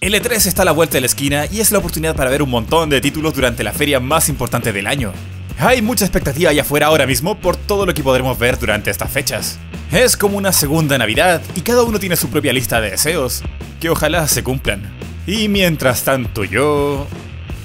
El E3 está a la vuelta de la esquina y es la oportunidad para ver un montón de títulos durante la feria más importante del año. Hay mucha expectativa allá afuera ahora mismo por todo lo que podremos ver durante estas fechas. Es como una segunda Navidad y cada uno tiene su propia lista de deseos, que ojalá se cumplan. Y mientras tanto yo...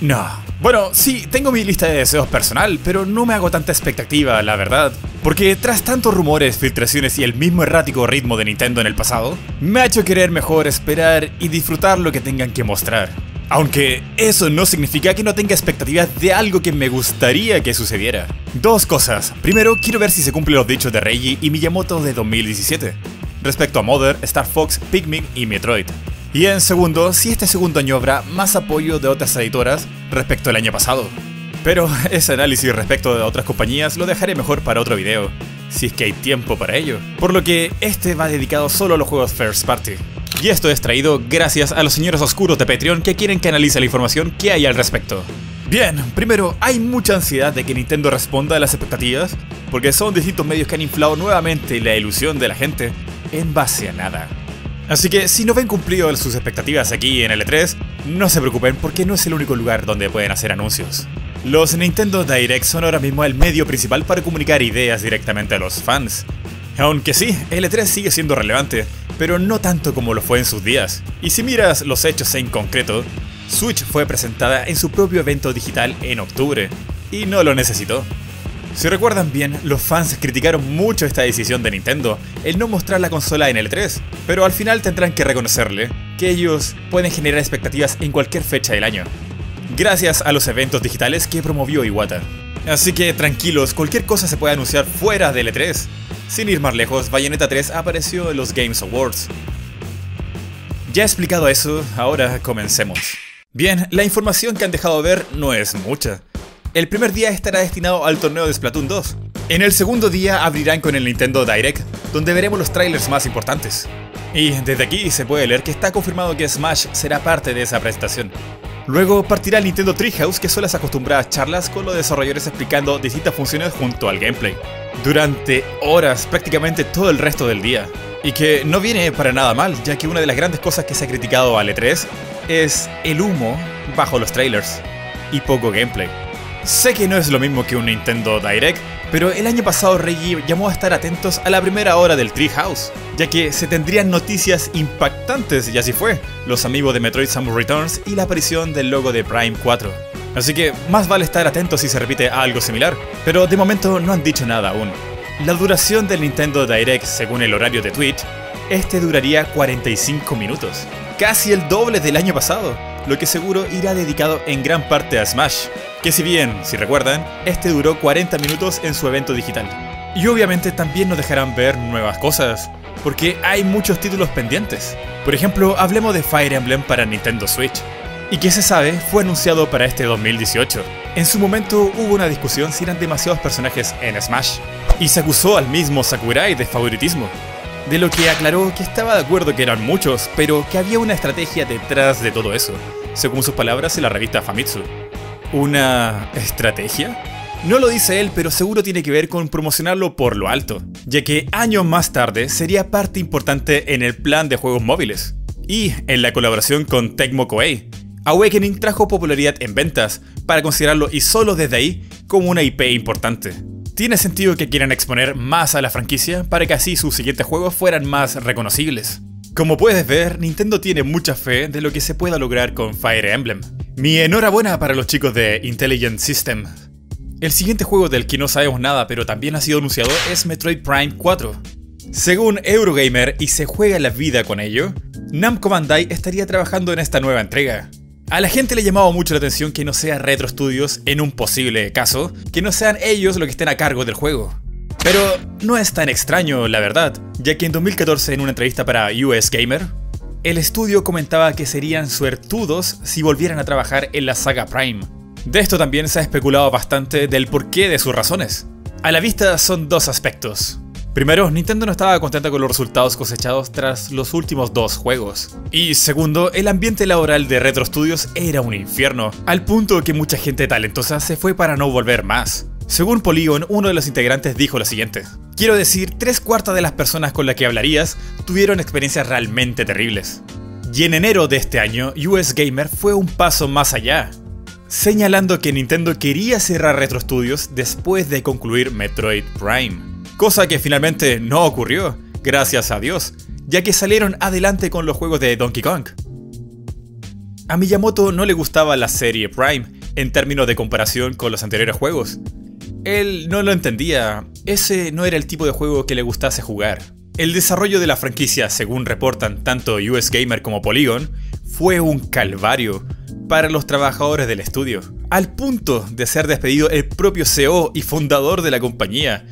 no. Bueno, sí, tengo mi lista de deseos personal, pero no me hago tanta expectativa, la verdad. Porque tras tantos rumores, filtraciones y el mismo errático ritmo de Nintendo en el pasado, me ha hecho querer mejor esperar y disfrutar lo que tengan que mostrar. Aunque eso no significa que no tenga expectativas de algo que me gustaría que sucediera. Dos cosas. Primero, quiero ver si se cumplen los dichos de Reggie y Miyamoto de 2017, respecto a Mother, Star Fox, Pikmin y Metroid. Y en segundo, si este segundo año habrá más apoyo de otras editoras respecto al año pasado. Pero ese análisis respecto de otras compañías lo dejaré mejor para otro video, si es que hay tiempo para ello. Por lo que este va dedicado solo a los juegos first party. Y esto es traído gracias a los señores oscuros de Patreon que quieren que analice la información que hay al respecto. Bien, primero, hay mucha ansiedad de que Nintendo responda a las expectativas, porque son distintos medios que han inflado nuevamente la ilusión de la gente en base a nada. Así que si no ven cumplido sus expectativas aquí en el E3, no se preocupen porque no es el único lugar donde pueden hacer anuncios. Los Nintendo Direct son ahora mismo el medio principal para comunicar ideas directamente a los fans. Aunque sí, el E3 sigue siendo relevante, pero no tanto como lo fue en sus días. Y si miras los hechos en concreto, Switch fue presentada en su propio evento digital en octubre, y no lo necesitó. Si recuerdan bien, los fans criticaron mucho esta decisión de Nintendo, el no mostrar la consola en el E3, pero al final tendrán que reconocerle que ellos pueden generar expectativas en cualquier fecha del año, gracias a los eventos digitales que promovió Iwata. Así que tranquilos, cualquier cosa se puede anunciar fuera del E3. Sin ir más lejos, Bayonetta 3 apareció en los Games Awards. Ya he explicado eso, ahora comencemos. Bien, la información que han dejado ver no es mucha. El primer día estará destinado al torneo de Splatoon 2. En el segundo día abrirán con el Nintendo Direct, donde veremos los trailers más importantes. Y desde aquí se puede leer que está confirmado que Smash será parte de esa presentación. Luego partirá el Nintendo Treehouse, que son las acostumbradas charlas con los desarrolladores explicando distintas funciones junto al gameplay, durante horas, prácticamente todo el resto del día. Y que no viene para nada mal, ya que una de las grandes cosas que se ha criticado al E3 es el humo bajo los trailers y poco gameplay. Sé que no es lo mismo que un Nintendo Direct, pero el año pasado Reggie llamó a estar atentos a la primera hora del Treehouse, ya que se tendrían noticias impactantes, y así fue, los amigos de Metroid Samus Returns y la aparición del logo de Prime 4. Así que más vale estar atentos si se repite algo similar, pero de momento no han dicho nada aún. La duración del Nintendo Direct, según el horario de Twitch, este duraría 45 minutos, casi el doble del año pasado, lo que seguro irá dedicado en gran parte a Smash, que si bien, si recuerdan, este duró 40 minutos en su evento digital. Y obviamente también nos dejarán ver nuevas cosas, porque hay muchos títulos pendientes. Por ejemplo, hablemos de Fire Emblem para Nintendo Switch, y que se sabe, fue anunciado para este 2018. En su momento hubo una discusión si eran demasiados personajes en Smash, y se acusó al mismo Sakurai de favoritismo, de lo que aclaró que estaba de acuerdo que eran muchos, pero que había una estrategia detrás de todo eso, según sus palabras en la revista Famitsu. ¿Una estrategia? No lo dice él, pero seguro tiene que ver con promocionarlo por lo alto, ya que años más tarde sería parte importante en el plan de juegos móviles. Y en la colaboración con Tecmo Koei, Awakening trajo popularidad en ventas para considerarlo, y solo desde ahí, como una IP importante. Tiene sentido que quieran exponer más a la franquicia para que así sus siguientes juegos fueran más reconocibles. Como puedes ver, Nintendo tiene mucha fe de lo que se pueda lograr con Fire Emblem. Mi enhorabuena para los chicos de Intelligent System. El siguiente juego del que no sabemos nada pero también ha sido anunciado es Metroid Prime 4. Según Eurogamer, y se juega la vida con ello, Namco Bandai estaría trabajando en esta nueva entrega. A la gente le llamaba mucho la atención que no sea Retro Studios, en un posible caso, que no sean ellos los que estén a cargo del juego. Pero no es tan extraño, la verdad, ya que en 2014, en una entrevista para US Gamer, el estudio comentaba que serían suertudos si volvieran a trabajar en la saga Prime. De esto también se ha especulado bastante del porqué de sus razones. A la vista son dos aspectos. Primero, Nintendo no estaba contenta con los resultados cosechados tras los últimos dos juegos. Y segundo, el ambiente laboral de Retro Studios era un infierno, al punto que mucha gente talentosa se fue para no volver más. Según Polygon, uno de los integrantes dijo lo siguiente: quiero decir, 3/4 de las personas con las que hablarías tuvieron experiencias realmente terribles. Y en enero de este año, US Gamer fue un paso más allá, señalando que Nintendo quería cerrar Retro Studios después de concluir Metroid Prime, cosa que finalmente no ocurrió, gracias a Dios, ya que salieron adelante con los juegos de Donkey Kong. A Miyamoto no le gustaba la serie Prime en términos de comparación con los anteriores juegos. Él no lo entendía, ese no era el tipo de juego que le gustase jugar. El desarrollo de la franquicia, según reportan tanto US Gamer como Polygon, fue un calvario para los trabajadores del estudio, al punto de ser despedido el propio CEO y fundador de la compañía.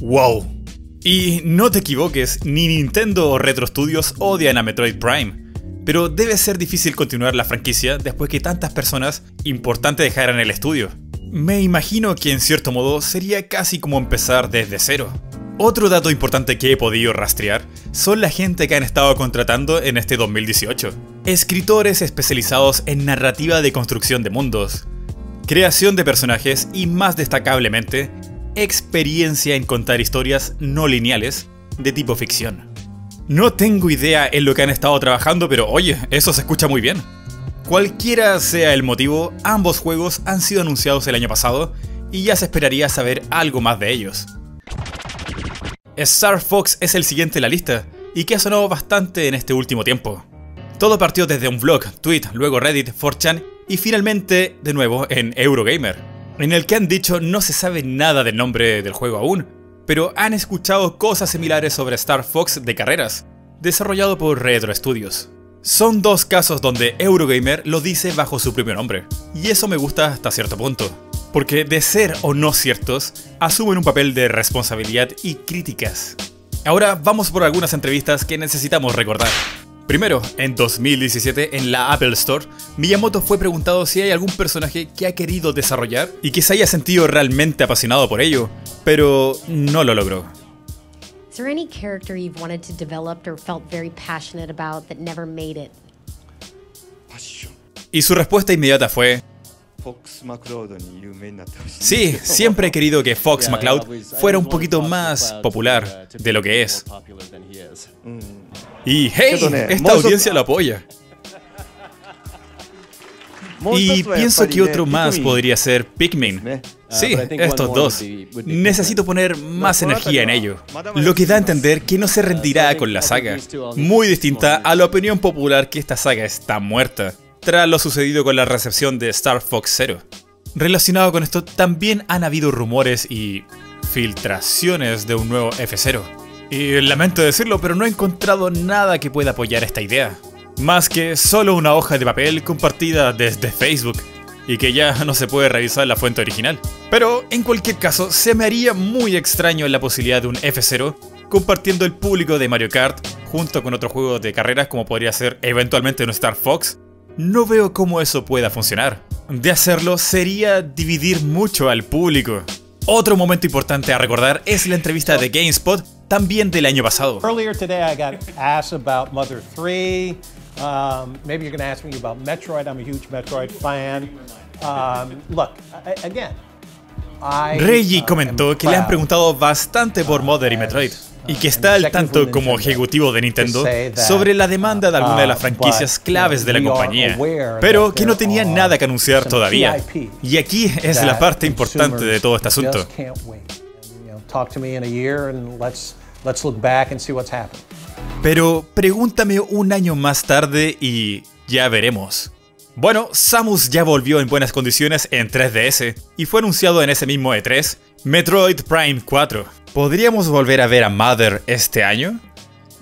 ¡Wow! Y no te equivoques, ni Nintendo o Retro Studios odian a Metroid Prime, pero debe ser difícil continuar la franquicia después que tantas personas importantes dejaran el estudio. Me imagino que en cierto modo sería casi como empezar desde cero. Otro dato importante que he podido rastrear son la gente que han estado contratando en este 2018. Escritores especializados en narrativa de construcción de mundos, creación de personajes y, más destacablemente, experiencia en contar historias no lineales de tipo ficción. No tengo idea en lo que han estado trabajando, pero oye, eso se escucha muy bien. Cualquiera sea el motivo, ambos juegos han sido anunciados el año pasado y ya se esperaría saber algo más de ellos. Star Fox es el siguiente en la lista y que ha sonado bastante en este último tiempo. Todo partió desde un blog, tweet, luego Reddit, 4chan y finalmente de nuevo en Eurogamer, en el que han dicho no se sabe nada del nombre del juego aún, pero han escuchado cosas similares sobre Star Fox de carreras, desarrollado por Retro Studios. Son dos casos donde Eurogamer lo dice bajo su propio nombre, y eso me gusta hasta cierto punto, porque de ser o no ciertos, asumen un papel de responsabilidad y críticas. Ahora vamos por algunas entrevistas que necesitamos recordar. Primero, en 2017, en la Apple Store, Miyamoto fue preguntado si hay algún personaje que ha querido desarrollar y que se haya sentido realmente apasionado por ello, pero no lo logró. Y su respuesta inmediata fue: sí, siempre he querido que Fox McCloud fuera un poquito más popular de lo que es. Y hey, esta audiencia lo apoya. Y pienso que otro más podría ser Pikmin. Sí, estos dos. Necesito poner más energía en ello. Lo que da a entender que no se rendirá con la saga. Muy distinta a la opinión popular que esta saga está muerta, tras lo sucedido con la recepción de Star Fox Zero. Relacionado con esto, también han habido rumores y filtraciones de un nuevo F-Zero. Y lamento decirlo, pero no he encontrado nada que pueda apoyar esta idea, más que solo una hoja de papel compartida desde Facebook, y que ya no se puede revisar la fuente original. Pero en cualquier caso, se me haría muy extraño la posibilidad de un F-Zero compartiendo el público de Mario Kart junto con otro juego de carreras como podría ser eventualmente un Star Fox. No veo cómo eso pueda funcionar. De hacerlo sería dividir mucho al público. Otro momento importante a recordar es la entrevista de GameSpot, también del año pasado. Reggie comentó que le han preguntado bastante por Mother y Metroid, y que está al tanto como ejecutivo de Nintendo sobre la demanda de alguna de las franquicias claves de la compañía, pero que no tenía nada que anunciar todavía. Y aquí es la parte importante de todo este asunto. Pero pregúntame un año más tarde y ya veremos. Bueno, Samus ya volvió en buenas condiciones en 3DS y fue anunciado en ese mismo E3 Metroid Prime 4. ¿Podríamos volver a ver a Mother este año?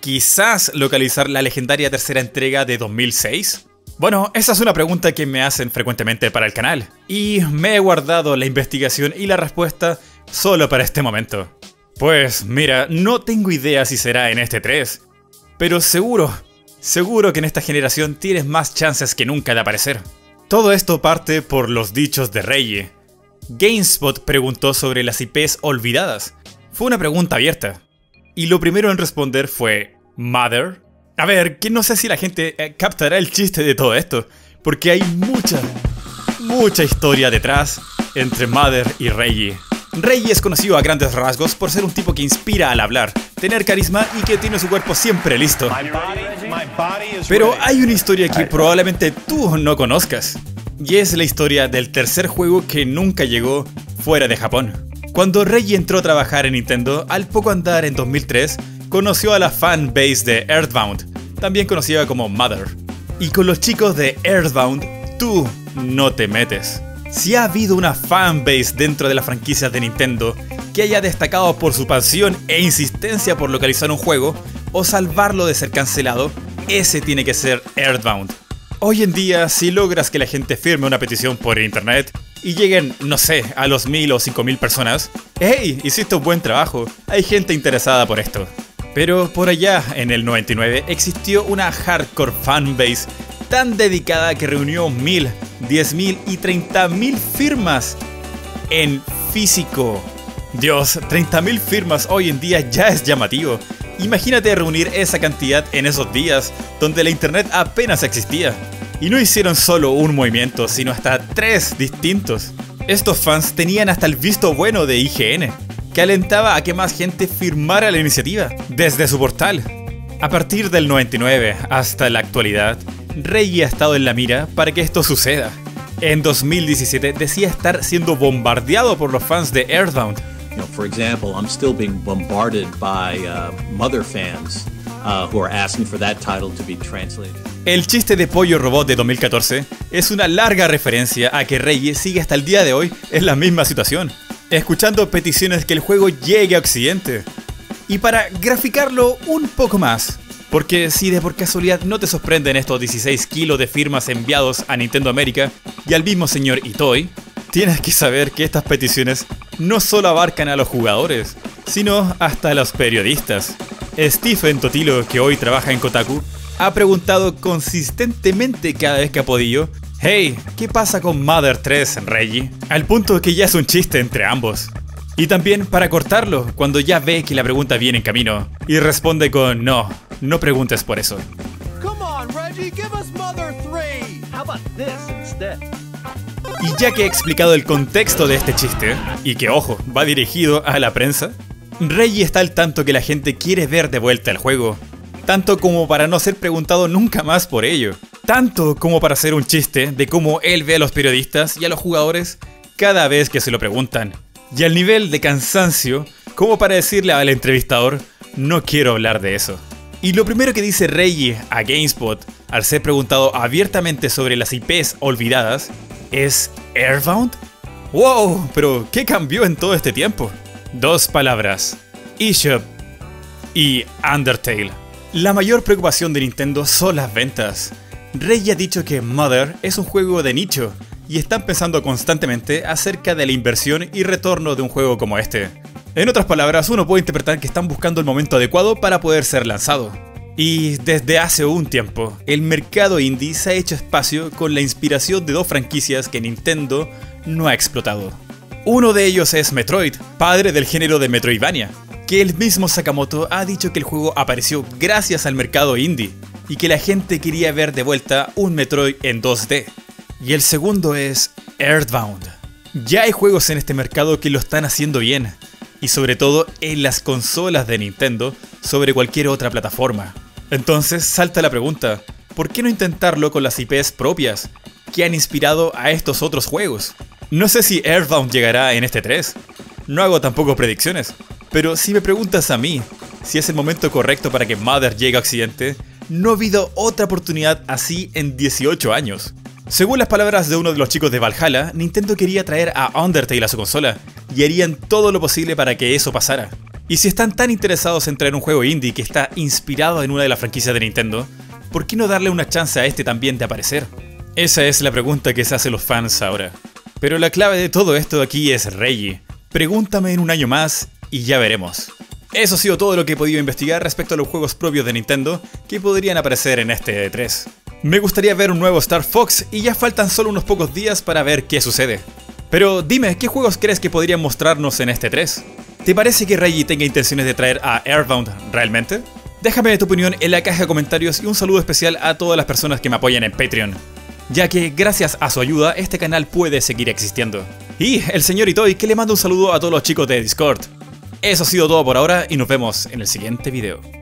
¿Quizás localizar la legendaria tercera entrega de 2006? Bueno, esa es una pregunta que me hacen frecuentemente para el canal, y me he guardado la investigación y la respuesta solo para este momento. Pues mira, no tengo idea si será en este 3, pero seguro que en esta generación tienes más chances que nunca de aparecer. Todo esto parte por los dichos de Reggie. GameSpot preguntó sobre las IPs olvidadas. Fue una pregunta abierta, y lo primero en responder fue Mother. A ver, que no sé si la gente captará el chiste de todo esto, porque hay mucha historia detrás entre Mother y Reggie. Reggie es conocido a grandes rasgos por ser un tipo que inspira al hablar, tener carisma y que tiene su cuerpo siempre listo. Pero hay una historia que probablemente tú no conozcas, y es la historia del tercer juego que nunca llegó fuera de Japón. Cuando Reggie entró a trabajar en Nintendo, al poco andar en 2003, conoció a la fanbase de Earthbound, también conocida como Mother. Y con los chicos de Earthbound, tú no te metes. Si ha habido una fanbase dentro de las franquicias de Nintendo que haya destacado por su pasión e insistencia por localizar un juego o salvarlo de ser cancelado, ese tiene que ser Earthbound. Hoy en día, si logras que la gente firme una petición por internet y lleguen, no sé, a los 1000 o 5000 personas, ¡hey! Hiciste un buen trabajo, hay gente interesada por esto. Pero por allá, en el 99, existió una hardcore fanbase tan dedicada que reunió 1000, 10000 y 30000 firmas en físico. Dios, 30000 firmas hoy en día ya es llamativo. Imagínate reunir esa cantidad en esos días donde la internet apenas existía. Y no hicieron solo un movimiento, sino hasta 3 distintos. Estos fans tenían hasta el visto bueno de IGN, que alentaba a que más gente firmara la iniciativa desde su portal. A partir del 99 hasta la actualidad, Reggie ha estado en la mira para que esto suceda. En 2017 decía estar siendo bombardeado por los fans de Earthbound. For example, I'm still being bombarded by Mother fans who are asking for that title to be translated. El chiste de Pollo Robot de 2014 es una larga referencia a que Reggie sigue hasta el día de hoy en la misma situación, escuchando peticiones que el juego llegue a Occidente. Y para graficarlo un poco más, porque si de por casualidad no te sorprenden estos 16 kilos de firmas enviados a Nintendo América y al mismo señor Itoi, tienes que saber que estas peticiones no solo abarcan a los jugadores, sino hasta a los periodistas. Stephen Totilo, que hoy trabaja en Kotaku, ha preguntado consistentemente cada vez que ha podido: hey, ¿qué pasa con Mother 3, Reggie? Al punto que ya es un chiste entre ambos. Y también para cortarlo, cuando ya ve que la pregunta viene en camino, y responde con: no, no preguntes por eso. Come on, Reggie, give us Mother 3. How about this instead? Y ya que he explicado el contexto de este chiste, y que ojo, va dirigido a la prensa, Reggie está al tanto que la gente quiere ver de vuelta el juego, tanto como para no ser preguntado nunca más por ello, tanto como para hacer un chiste de cómo él ve a los periodistas y a los jugadores cada vez que se lo preguntan, y al nivel de cansancio como para decirle al entrevistador: no quiero hablar de eso. Y lo primero que dice Reggie a GameSpot al ser preguntado abiertamente sobre las IPs olvidadas ¿es Earthbound? ¡Wow! ¿Pero qué cambió en todo este tiempo? 2 palabras: eShop y Undertale. La mayor preocupación de Nintendo son las ventas. Reggie ha dicho que Mother es un juego de nicho y están pensando constantemente acerca de la inversión y retorno de un juego como este. En otras palabras, uno puede interpretar que están buscando el momento adecuado para poder ser lanzado. Y desde hace un tiempo, el mercado indie se ha hecho espacio con la inspiración de 2 franquicias que Nintendo no ha explotado. Uno de ellos es Metroid, padre del género de Metroidvania, que el mismo Sakamoto ha dicho que el juego apareció gracias al mercado indie y que la gente quería ver de vuelta un Metroid en 2D. Y el segundo es Earthbound. Ya hay juegos en este mercado que lo están haciendo bien, y sobre todo en las consolas de Nintendo sobre cualquier otra plataforma. Entonces salta la pregunta: ¿por qué no intentarlo con las IPs propias que han inspirado a estos otros juegos? No sé si Earthbound llegará en este 3, no hago tampoco predicciones, pero si me preguntas a mí si es el momento correcto para que Mother llegue a Occidente, no ha habido otra oportunidad así en 18 años. Según las palabras de uno de los chicos de Valhalla, Nintendo quería traer a Undertale a su consola y harían todo lo posible para que eso pasara. Y si están tan interesados en traer un juego indie que está inspirado en una de las franquicias de Nintendo, ¿por qué no darle una chance a este también de aparecer? Esa es la pregunta que se hacen los fans ahora. Pero la clave de todo esto aquí es Reggie. Pregúntame en un año más y ya veremos. Eso ha sido todo lo que he podido investigar respecto a los juegos propios de Nintendo que podrían aparecer en este E3. Me gustaría ver un nuevo Star Fox y ya faltan solo unos pocos días para ver qué sucede. Pero dime, ¿qué juegos crees que podrían mostrarnos en este 3? ¿Te parece que Reggie tenga intenciones de traer a Earthbound realmente? Déjame tu opinión en la caja de comentarios y un saludo especial a todas las personas que me apoyan en Patreon, ya que gracias a su ayuda este canal puede seguir existiendo. y el señor Itoi, que le manda un saludo a todos los chicos de Discord. Eso ha sido todo por ahora y nos vemos en el siguiente video.